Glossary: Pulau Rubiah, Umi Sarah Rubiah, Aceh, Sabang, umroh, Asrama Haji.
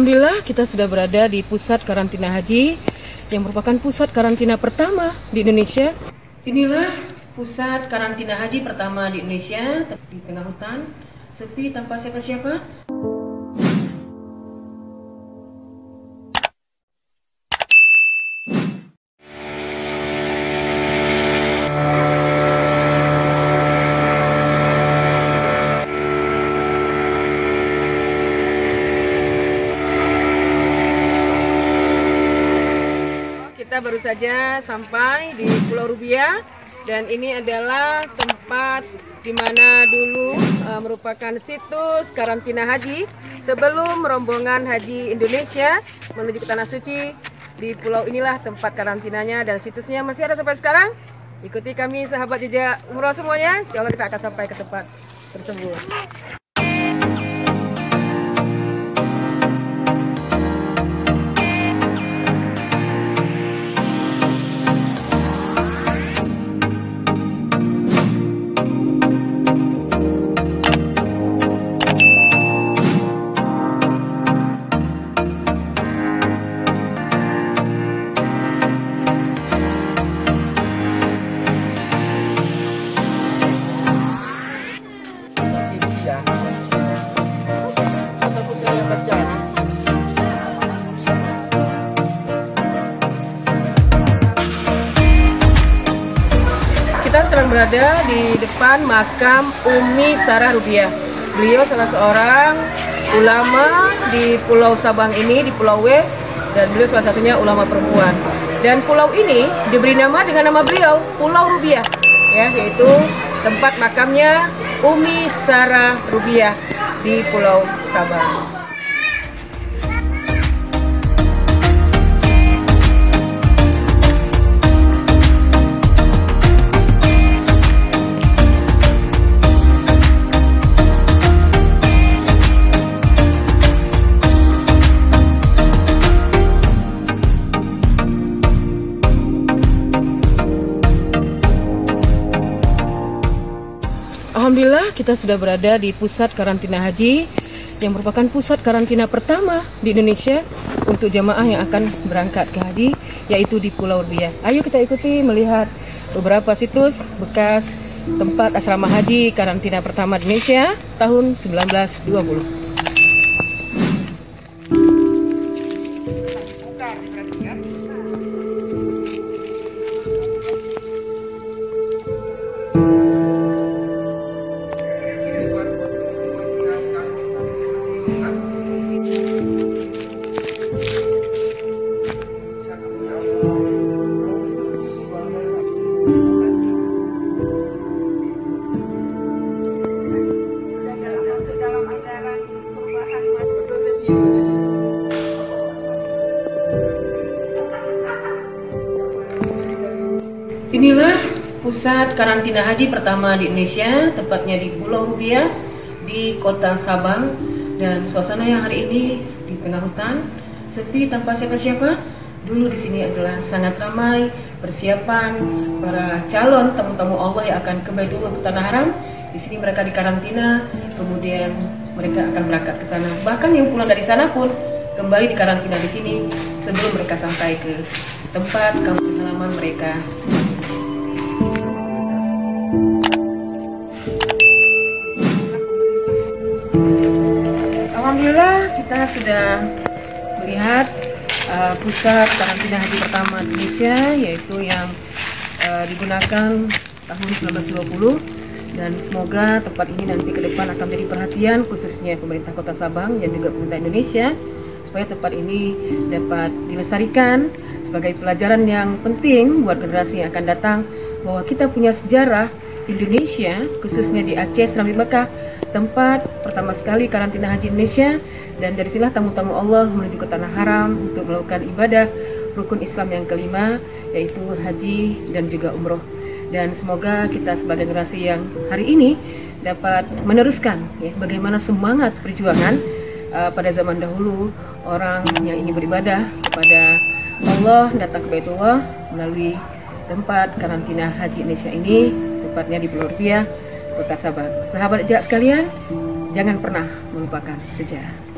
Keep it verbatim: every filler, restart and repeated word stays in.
Alhamdulillah kita sudah berada di pusat karantina haji yang merupakan pusat karantina pertama di Indonesia. Inilah pusat karantina haji pertama di Indonesia, di tengah hutan, sepi tanpa siapa-siapa. Kita baru saja sampai di Pulau Rubiah dan ini adalah tempat di mana dulu e, merupakan situs karantina haji sebelum rombongan haji Indonesia menuju ke Tanah Suci. Di pulau inilah tempat karantinanya dan situsnya masih ada sampai sekarang. Ikuti kami sahabat jejak umroh semuanya, insya Allah kita akan sampai ke tempat tersebut. Kita sekarang berada di depan makam Umi Sarah Rubiah. Beliau salah seorang ulama di Pulau Sabang ini, di Pulau W, dan beliau salah satunya ulama perempuan. Dan pulau ini diberi nama dengan nama beliau, Pulau Rubiah, ya, yaitu tempat makamnya Umi Sarah Rubiah di Pulau Sabang. Alhamdulillah kita sudah berada di pusat karantina haji yang merupakan pusat karantina pertama di Indonesia untuk jamaah yang akan berangkat ke haji, yaitu di Pulau Rubiah. Ayo kita ikuti melihat beberapa situs bekas tempat asrama haji karantina pertama di Indonesia tahun seribu sembilan ratus dua puluh. Inilah pusat karantina haji pertama di Indonesia, tepatnya di Pulau Rubiah, di kota Sabang. Dan suasana yang hari ini di tengah hutan, sepi tanpa siapa-siapa. Dulu di sini adalah sangat ramai, persiapan para calon tamu-tamu Allah yang akan kembali dulu ke Tanah Haram. Di sini mereka dikarantina, kemudian mereka akan berangkat ke sana. Bahkan yang pulang dari sana pun kembali dikarantina di sini sebelum mereka sampai ke tempat kampung halaman mereka. Alhamdulillah kita sudah melihat uh, pusat karantina haji pertama di Indonesia, yaitu yang uh, digunakan tahun seribu sembilan ratus dua puluh, dan semoga tempat ini nanti ke depan akan menjadi perhatian khususnya pemerintah kota Sabang dan juga pemerintah Indonesia supaya tempat ini dapat dilestarikan sebagai pelajaran yang penting buat generasi yang akan datang bahwa kita punya sejarah Indonesia, khususnya di Aceh, Serambi Mekah, tempat pertama sekali karantina haji Indonesia, dan dari sinilah tamu-tamu Allah menuju ke Tanah Haram untuk melakukan ibadah rukun Islam yang kelima, yaitu haji dan juga umroh. Dan semoga kita sebagai generasi yang hari ini dapat meneruskan ya, bagaimana semangat perjuangan uh, pada zaman dahulu orang yang ingin beribadah kepada Allah datang ke Baitullah melalui tempat karantina haji Indonesia ini, tepatnya di Pulau Rubiah, kota Sabang. Sahabat jejak sekalian, jangan pernah melupakan sejarah.